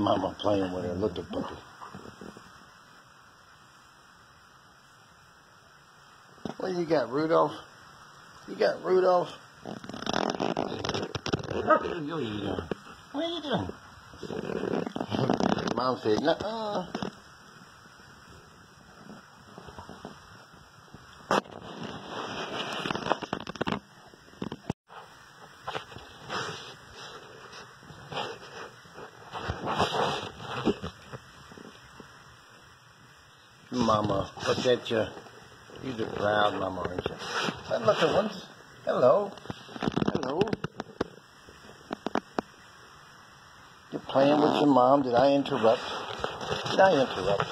Mama playing with her little puppy. What you got, Rudolph? You got Rudolph? What are you doing? What are you doing? Mom said, nuh-uh. Mama, look at you. You're the proud mama, aren't you? Hey, little ones. Hello. Hello. You're playing with your mom. Did I interrupt? Did I interrupt?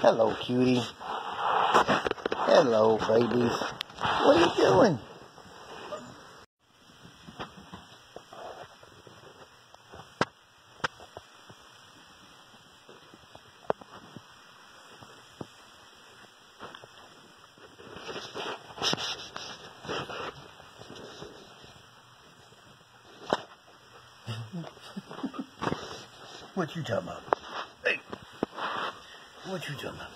Hello, cutie. Hello, babies. What are you doing? What you talking about? Hey! What you talking about?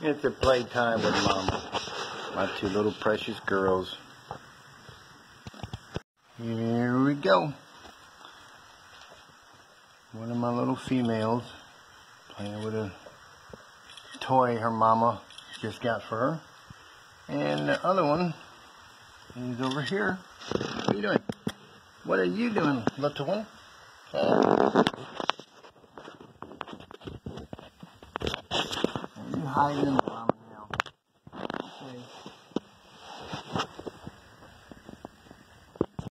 It's a playtime with Mama, my two little precious girls. Here we go. One of my little females playing with a toy her mama just got for her. And the other one is over here. What are you doing? What are you doing, little one? Hiding.